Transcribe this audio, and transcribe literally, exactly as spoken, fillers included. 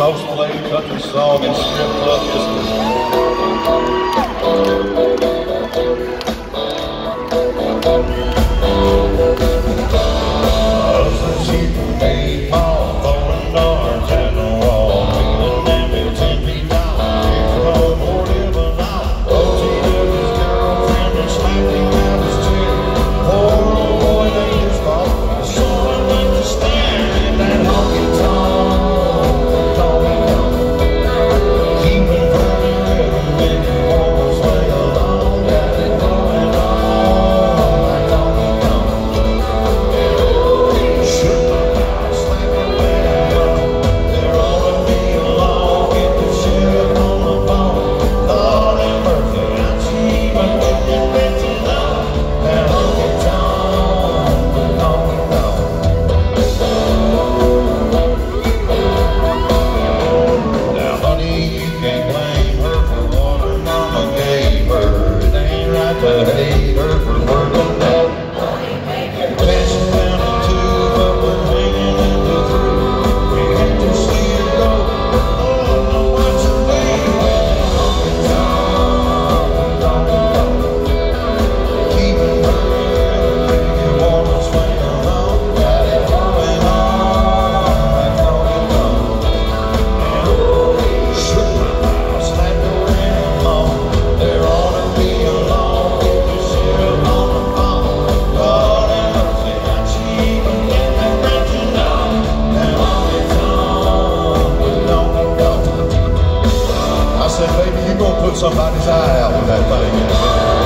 most played country song in strip club history. Substitute made Paul throwing darts at the wall, feeling damage and be dying. No more living on. Cheated his girlfriend and slapped him out his chair. Poor old boy, they just fought. Someone went to stand in that honky tonk. Somebody's eye out with that thing.